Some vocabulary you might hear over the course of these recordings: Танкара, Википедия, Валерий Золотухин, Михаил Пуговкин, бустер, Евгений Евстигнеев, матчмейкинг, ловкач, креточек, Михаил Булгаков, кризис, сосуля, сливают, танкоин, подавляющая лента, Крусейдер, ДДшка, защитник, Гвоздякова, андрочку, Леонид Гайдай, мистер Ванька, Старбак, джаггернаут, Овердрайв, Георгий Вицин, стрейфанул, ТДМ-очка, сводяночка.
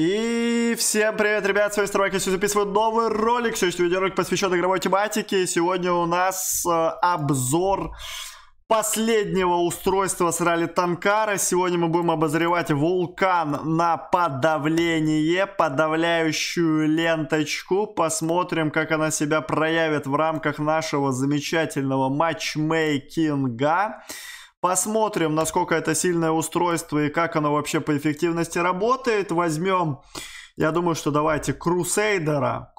И всем привет, ребят, с вами Старбак, я сегодня записываю новый ролик, сегодняшний видеоролик посвящен игровой тематике. Сегодня у нас обзор последнего устройства с ралли Танкара. Сегодня мы будем обозревать Вулкан на подавление, подавляющую ленточку. Посмотрим, как она себя проявит в рамках нашего замечательного матчмейкинга. Посмотрим, насколько это сильное устройство и как оно вообще по эффективности работает. Возьмем, я думаю, что давайте Крусейдера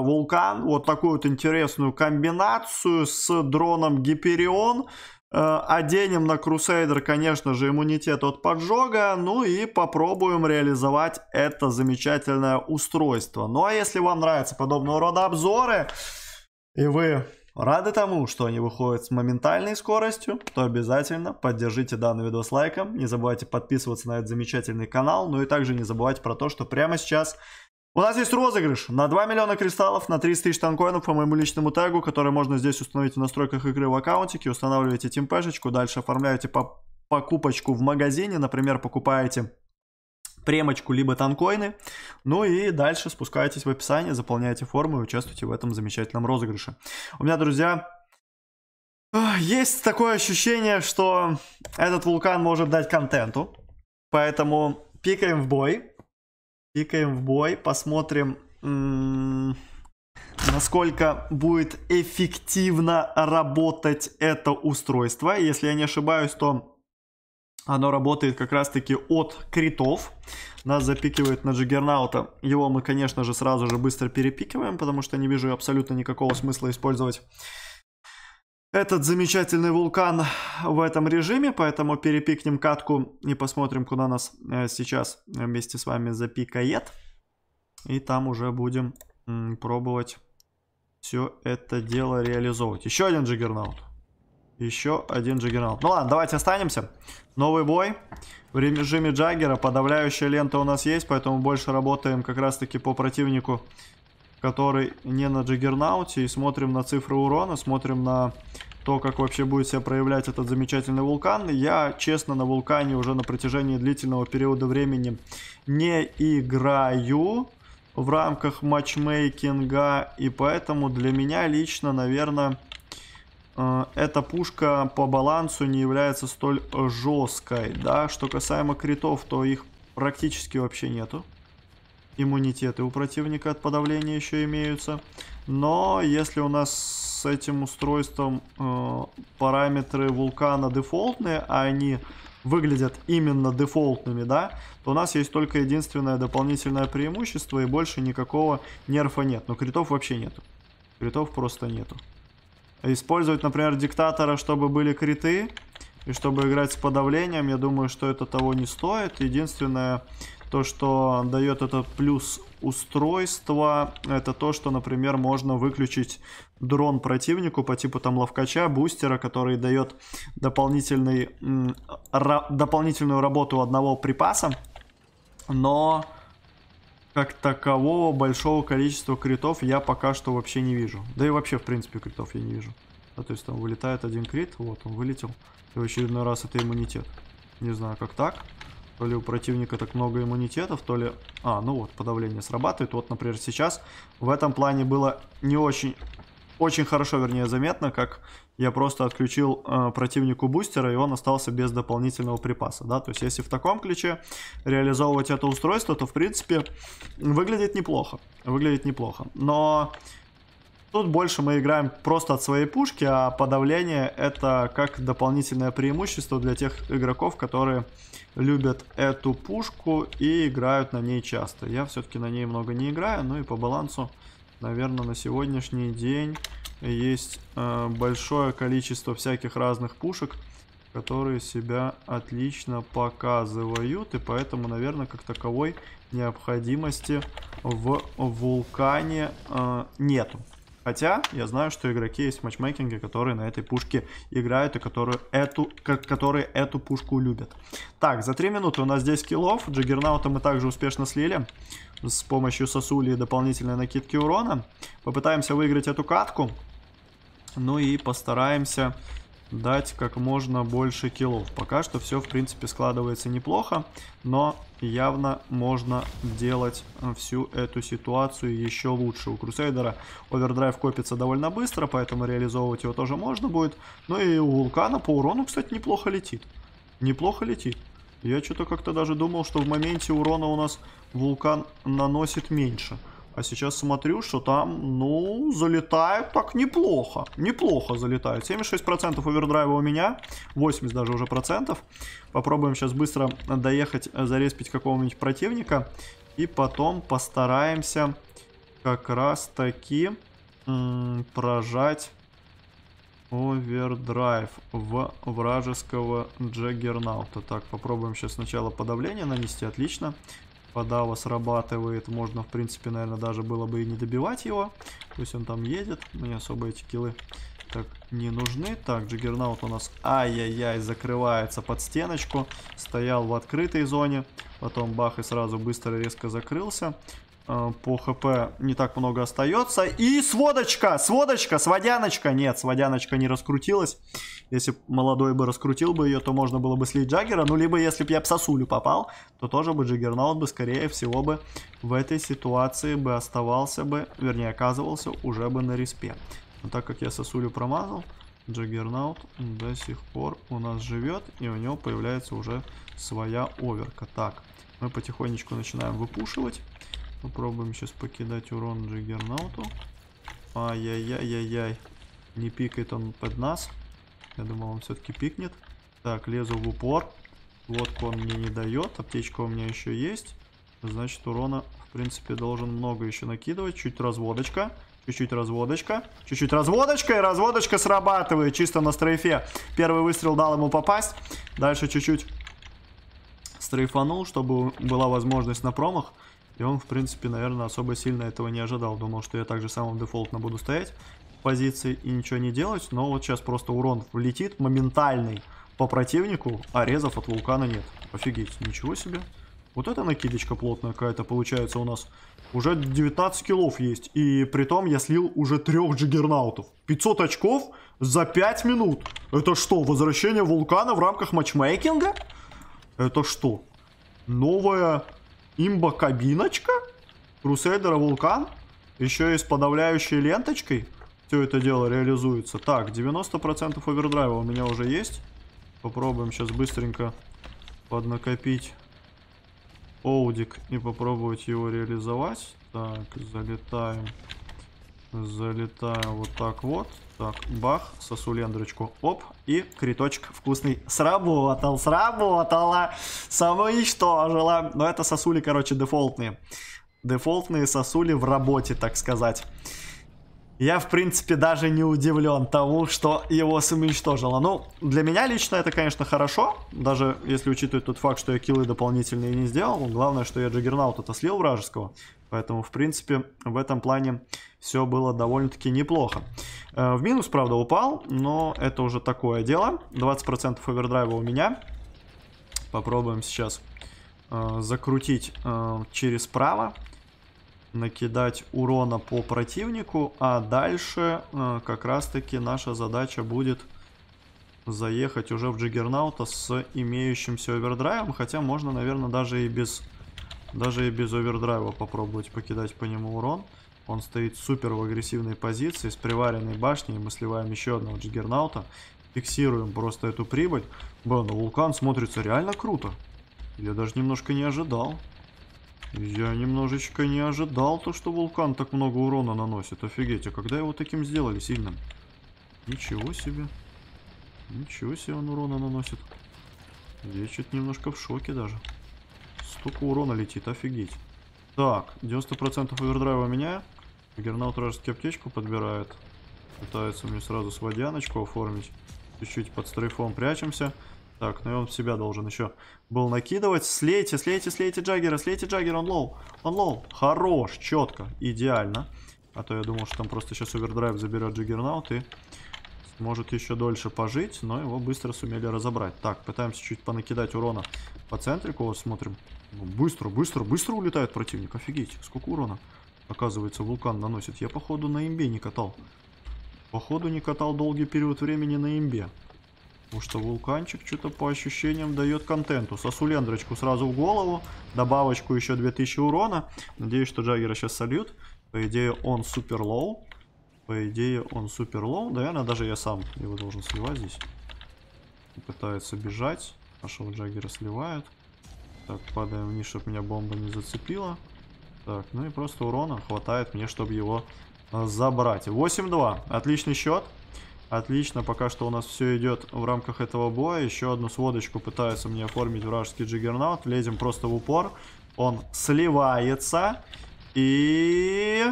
Вулкан. Вот такую вот интересную комбинацию с дроном Гиперион. Оденем на Крусейдер, конечно же, иммунитет от поджога. Ну и попробуем реализовать это замечательное устройство. Ну а если вам нравятся подобного рода обзоры и вы рады тому, что они выходят с моментальной скоростью, то обязательно поддержите данный видос лайком. Не забывайте подписываться на этот замечательный канал. Ну и также не забывайте про то, что прямо сейчас у нас есть розыгрыш на 2 миллиона кристаллов, на 30 тысяч танкоинов по моему личному тегу, который можно здесь установить в настройках игры в аккаунтике. Устанавливаете тимпешечку, дальше оформляете покупочку в магазине. Например, покупаете премочку, либо танкоины. Ну и дальше спускаетесь в описание, заполняете форму и участвуете в этом замечательном розыгрыше. У меня, друзья, есть такое ощущение, что этот вулкан может дать контенту. Поэтому пикаем в бой. Пикаем в бой. Посмотрим, насколько будет эффективно работать это устройство. Если я не ошибаюсь, то оно работает как раз-таки от критов. Нас запикивает на джаггернаута. Его мы, конечно же, сразу же быстро перепикиваем, потому что не вижу абсолютно никакого смысла использовать этот замечательный вулкан в этом режиме. Поэтому перепикнем катку и посмотрим, куда нас сейчас вместе с вами запикает. И там уже будем пробовать все это дело реализовывать. Еще один джаггернаут. Еще один джаггернаут. Ну ладно, давайте останемся. Новый бой. В режиме джаггера подавляющая лента у нас есть, поэтому больше работаем как раз-таки по противнику, который не на джаггернауте. И смотрим на цифры урона, смотрим на то, как вообще будет себя проявлять этот замечательный вулкан. Я, честно, на вулкане уже на протяжении длительного периода времени не играю в рамках матчмейкинга. И поэтому для меня лично, наверное, эта пушка по балансу не является столь жесткой, да. Что касаемо критов, то их практически вообще нету. Иммунитеты у противника от подавления еще имеются. Но если у нас с этим устройством параметры вулкана дефолтные, а они выглядят именно дефолтными, да, то у нас есть только единственное дополнительное преимущество и больше никакого нерфа нет. Но критов вообще нету. Критов просто нету. Использовать, например, диктатора, чтобы были криты и чтобы играть с подавлением, я думаю, что это того не стоит. Единственное, то, что дает этот плюс устройства, это то, что, например, можно выключить дрон противнику по типу там ловкача, бустера, который дает дополнительную работу одного припаса, но как такового большого количества критов я пока что вообще не вижу. Да и вообще, в принципе, критов я не вижу. Да, то есть там вылетает один крит, вот он вылетел. И в очередной раз это иммунитет. Не знаю, как так. То ли у противника так много иммунитетов, то ли... А, ну вот, подавление срабатывает. Вот, например, сейчас в этом плане было не очень... Очень хорошо, вернее, заметно, как я просто отключил противнику бустера, и он остался без дополнительного припаса, да. То есть, если в таком ключе реализовывать это устройство, то, в принципе, выглядит неплохо. Выглядит неплохо. Но тут больше мы играем просто от своей пушки, а подавление — это как дополнительное преимущество для тех игроков, которые любят эту пушку и играют на ней часто. Я все-таки на ней много не играю, ну и по балансу, наверное, на сегодняшний день есть большое количество всяких разных пушек, которые себя отлично показывают. И поэтому, наверное, как таковой необходимости в вулкане нету. Хотя я знаю, что игроки есть в матчмейкинге, которые на этой пушке играют и которые эту пушку любят. Так, за 3 минуты у нас 10 киллов. Джаггернаута мы также успешно слили с помощью сосули и дополнительной накидки урона. Попытаемся выиграть эту катку. Ну и постараемся дать как можно больше киллов. Пока что все, в принципе, складывается неплохо. Но явно можно делать всю эту ситуацию еще лучше. У Крусейдера овердрайв копится довольно быстро, поэтому реализовывать его тоже можно будет. Ну и у Вулкана по урону, кстати, неплохо летит. Неплохо летит. Я что-то как-то даже думал, что в моменте урона у нас Вулкан наносит меньше. А сейчас смотрю, что там, ну, залетает так неплохо. Неплохо залетает. 76% овердрайва у меня. 80 даже уже процентов. Попробуем сейчас быстро доехать, зареспить какого-нибудь противника. И потом постараемся как раз таки прожать овердрайв в вражеского джаггернаута. Так, попробуем сейчас сначала подавление нанести. Отлично. Подава срабатывает, можно, в принципе, наверное, даже было бы и не добивать его. То есть он там едет, мне особо эти киллы так не нужны. Так, джаггернаут у нас, ай-яй-яй, закрывается под стеночку. Стоял в открытой зоне, потом бах и сразу быстро и резко закрылся. По ХП не так много остается. И сводочка, сводочка, сводяночка. Нет, сводяночка не раскрутилась. Если молодой бы раскрутил бы ее, то можно было бы слить джаггера. Ну, либо если бы я в сосулю попал, то тоже бы джаггернаут бы, скорее всего, бы в этой ситуации бы оставался бы, вернее, оказывался уже бы на респе. Но так как я сосулю промазал, джаггернаут до сих пор у нас живет. И у него появляется уже своя оверка. Так, мы потихонечку начинаем выпушивать. Попробуем сейчас покидать урон джаггернауту. Ай-яй-яй-яй-яй. Не пикает он под нас. Я думал, он все-таки пикнет. Так, лезу в упор. Лодку он мне не дает. Аптечка у меня еще есть. Значит, урона, в принципе, должен много еще накидывать. Чуть разводочка. Чуть-чуть разводочка. Чуть-чуть разводочка. И разводочка срабатывает чисто на стрейфе. Первый выстрел дал ему попасть. Дальше чуть-чуть стрейфанул, чтобы была возможность на промах. И он, в принципе, наверное, особо сильно этого не ожидал. Думал, что я также самым дефолтно буду стоять в позиции и ничего не делать. Но вот сейчас просто урон влетит моментальный по противнику, а резов от Вулкана нет. Офигеть, ничего себе. Вот эта накидочка плотная какая-то получается у нас. Уже 19 киллов есть. И при том я слил уже 3 джаггернаутов. 500 очков за 5 минут. Это что, возвращение Вулкана в рамках матчмейкинга? Это что? Новая... имба-кабиночка? Крусейдера Вулкан? Еще и с подавляющей ленточкой? Все это дело реализуется. Так, 90% овердрайва у меня уже есть. Попробуем сейчас быстренько поднакопить оудик и попробовать его реализовать. Так, залетаем. Залетаем вот так вот. Так, бах, сосуля андрочку. Оп, и креточек вкусный. Сработал, сработала. Самоуничтожила. Но это сосули, короче, дефолтные. Дефолтные сосули в работе, так сказать. Я, в принципе, даже не удивлен тому, что его самоуничтожило. Ну, для меня лично это, конечно, хорошо. Даже если учитывать тот факт, что я киллы дополнительные не сделал. Главное, что я джаггернаута-то слил вражеского. Поэтому, в принципе, в этом плане все было довольно-таки неплохо. В минус, правда, упал, но это уже такое дело. 20% овердрайва у меня. Попробуем сейчас закрутить через право. Накидать урона по противнику. А дальше как раз-таки наша задача будет заехать уже в джаггернаута с имеющимся овердрайвом. Хотя можно, наверное, даже и без овердрайва попробовать покидать по нему урон. Он стоит супер в агрессивной позиции, с приваренной башней. Мы сливаем еще одного джаггернаута. Фиксируем просто эту прибыль. Блин, Вулкан смотрится реально круто. Я даже немножко не ожидал. Я немножечко не ожидал то, что Вулкан так много урона наносит. Офигеть, а когда его таким сделали сильным? Ничего себе. Ничего себе он урона наносит. Я чуть немножко в шоке даже. Столько урона летит, офигеть. Так, 90% овердрайва у меня. Джаггернаут вражеский аптечку подбирает. Пытается мне сразу сводяночку оформить. Чуть-чуть под стрейфом прячемся. Так, ну и он в себя должен еще был накидывать. Слейте, слейте, слейте джаггера, слейте джаггера, он лоу. Он лоу. Хорош, четко, идеально. А то я думал, что там просто сейчас овердрайв заберет джаггернаут и сможет еще дольше пожить. Но его быстро сумели разобрать. Так, пытаемся чуть понакидать урона по центрику. Вот смотрим. Быстро, быстро, быстро улетает противник. Офигеть, сколько урона, оказывается, Вулкан наносит. Я, походу, на имбе не катал. Походу, не катал долгий период времени на имбе. Потому что вулканчик что-то по ощущениям дает контенту. Сосуля, андрочку сразу в голову. Добавочку еще 2000 урона. Надеюсь, что джаггера сейчас сольют. По идее, он супер лоу. Наверное, даже я сам его должен сливать здесь. Пытается бежать. Нашего джаггера сливают. Так, падаем вниз, чтобы меня бомба не зацепила. Так, ну и просто урона хватает мне, чтобы его забрать. 8-2. Отличный счет. Отлично, пока что у нас все идет в рамках этого боя. Еще одну сводочку пытается мне оформить вражеский джаггернаут. Лезем просто в упор. Он сливается. И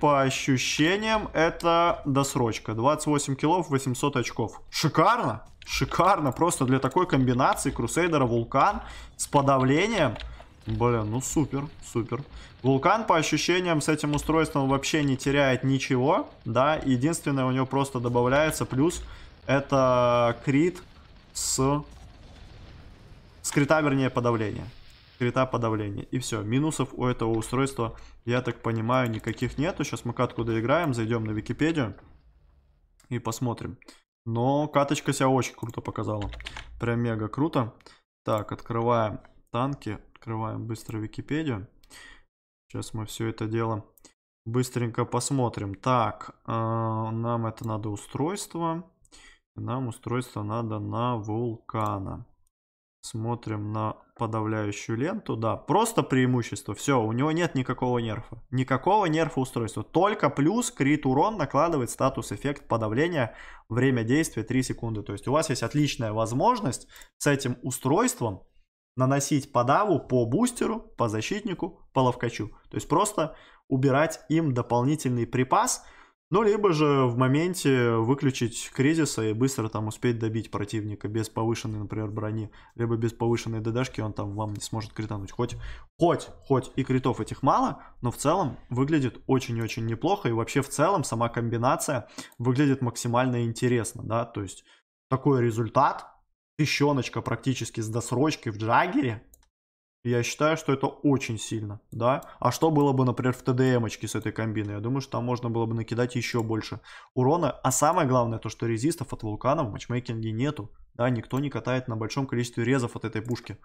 по ощущениям это досрочка. 28 киллов, 800 очков. Шикарно! Шикарно! Просто для такой комбинации Крусейдера Вулкан с подавлением. Блин, ну супер, супер. Вулкан по ощущениям с этим устройством вообще не теряет ничего, да, единственное у него просто добавляется плюс, это крит с крита, вернее, подавление. Крита подавления. И все, минусов у этого устройства, я так понимаю, никаких нету. Сейчас мы катку доиграем, зайдем на Википедию и посмотрим. Но каточка себя очень круто показала. Прям мега круто. Так, открываем танки. Открываем быстро Википедию. Сейчас мы все это дело быстренько посмотрим. Так, нам это надо устройство. Нам устройство надо на вулкана. Смотрим на подавляющую ленту. Да, просто преимущество. Все, у него нет никакого нерфа. Никакого нерфа устройства. Только плюс крит урон накладывает статус эффект подавления. Время действия 3 секунды. То есть у вас есть отличная возможность с этим устройством наносить подаву по бустеру, по защитнику, по ловкачу. То есть просто убирать им дополнительный припас, ну либо же в моменте выключить кризиса и быстро там успеть добить противника без повышенной, например, брони, либо без повышенной ДДшки, он там вам не сможет критануть. Хоть и критов этих мало, но в целом выглядит очень-очень неплохо, и вообще в целом сама комбинация выглядит максимально интересно, да, то есть такой результат. Тыщеночка практически с досрочкой в джаггере. Я считаю, что это очень сильно, да. А что было бы, например, в ТДМ-очке с этой комбиной? Я думаю, что там можно было бы накидать еще больше урона. А самое главное, то, что резистов от вулкана в матчмейкинге нету. Да, никто не катает на большом количестве резов от этой пушки.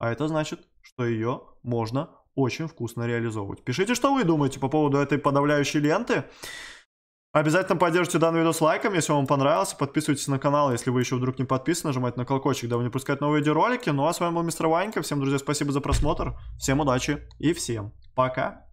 А это значит, что ее можно очень вкусно реализовывать. Пишите, что вы думаете по поводу этой подавляющей ленты. Обязательно поддержите данный видос лайком, если вам понравился. Подписывайтесь на канал, если вы еще вдруг не подписаны. Нажимайте на колокольчик, дабы не пропускать новые видеоролики. Ну а с вами был мистер Ванька. Всем, друзья, спасибо за просмотр. Всем удачи и всем пока.